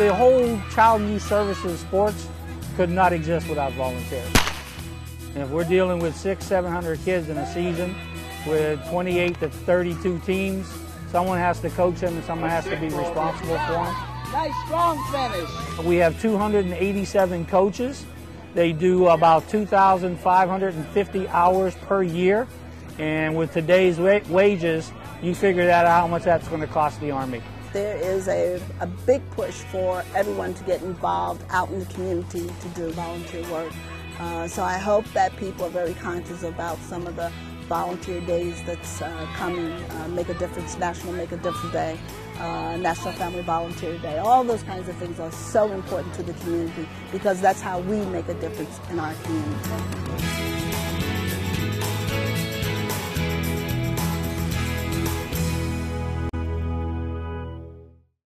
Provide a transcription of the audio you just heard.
The whole child and youth services sports could not exist without volunteers. And if we're dealing with 600-700 kids in a season with 28 to 32 teams, someone has to coach them and someone has to be responsible for them. Nice strong finish. We have 287 coaches. They do about 2,550 hours per year. And with today's wages, you figure that out how much that's going to cost the Army. There is a big push for everyone to get involved out in the community to do volunteer work. So I hope that people are very conscious about some of the volunteer days that's coming. Make a Difference, National Make a Difference Day, National Family Volunteer Day. All those kinds of things are so important to the community because that's how we make a difference in our community.